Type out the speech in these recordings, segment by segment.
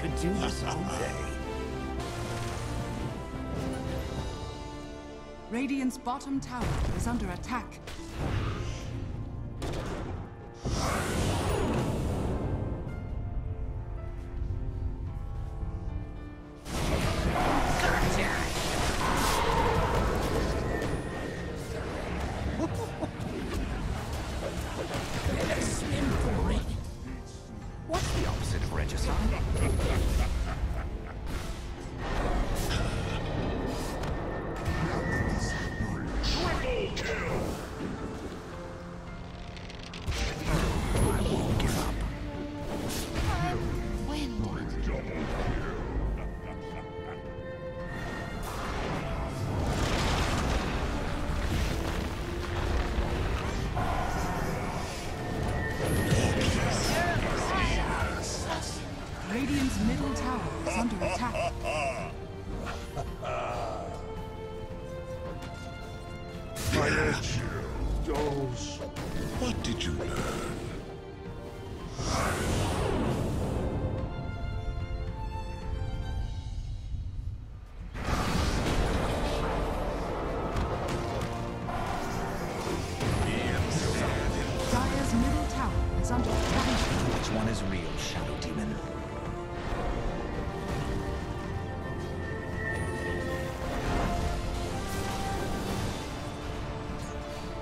could do this all day. Radiant's bottom tower is under attack. What did you learn? Dire's middle tower is under attack. Which one is real, Shadow Demon?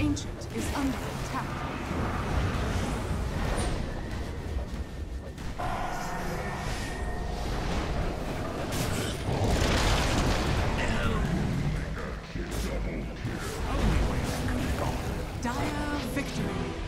Ancient is under attack. Double kill. Dire victory.